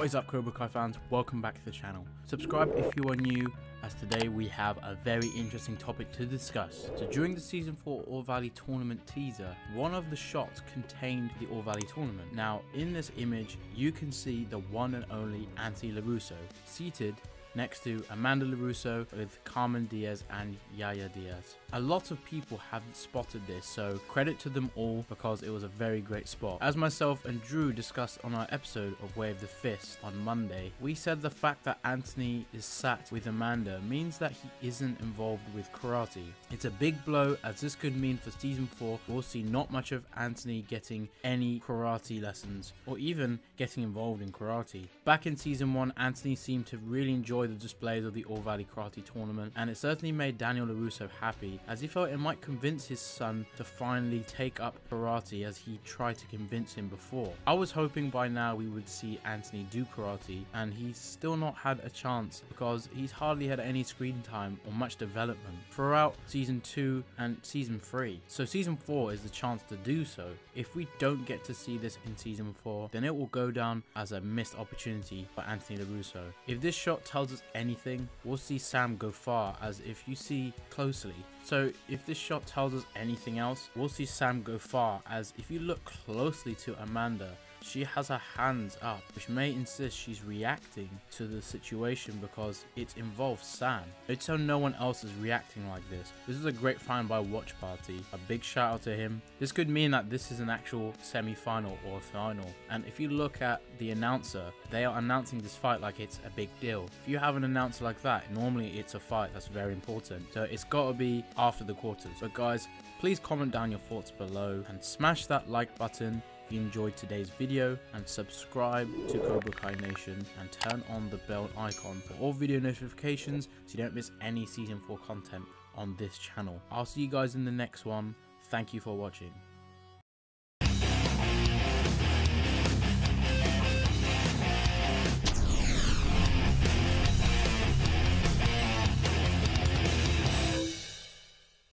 What is up, Cobra Kai fans? Welcome back to the channel. Subscribe if you are new, as today we have a very interesting topic to discuss. So during the season 4 All Valley Tournament teaser, one of the shots contained the All Valley Tournament. Now in this image you can see the one and only Anthony LaRusso seated next to Amanda LaRusso with Carmen Diaz and Yaya Diaz. A lot of people have spotted this, so credit to them all because it was a very great spot. As myself and Drew discussed on our episode of Way of the Fist on Monday, we said the fact that Anthony is sat with Amanda means that he isn't involved with karate. It's a big blow, as this could mean for season 4 we'll see not much of Anthony getting any karate lessons or even getting involved in karate. Back in season 1, Anthony seemed to really enjoy the displays of the All Valley Karate Tournament, and it certainly made Daniel LaRusso happy, as he felt it might convince his son to finally take up karate as he tried to convince him before. I was hoping by now we would see Anthony do karate, and he's still not had a chance because he's hardly had any screen time or much development throughout season 2 and season 3. So season 4 is the chance to do so. If we don't get to see this in season 4, then it will go down as a missed opportunity for Anthony LaRusso. If this shot tells us anything, we'll see Sam go far, as if you see closely. So if this shot tells us anything else, we'll see Sam go far, as if you look closely to Amanda, she has her hands up, which may insist she's reacting to the situation because it involves Sam. It's how no one else is reacting like this. This is a great find by Watch Party. A big shout out to him. This could mean that this is an actual semi-final or final. And if you look at the announcer, they are announcing this fight like it's a big deal. If you have an announcer like that, normally it's a fight that's very important. So it's gotta be after the quarters. But guys, please comment down your thoughts below and smash that like button if you enjoyed today's video, and subscribe to Cobra Kai Nation and turn on the bell icon for all video notifications so you don't miss any season 4 content on this channel. I'll see you guys in the next one. Thank you for watching.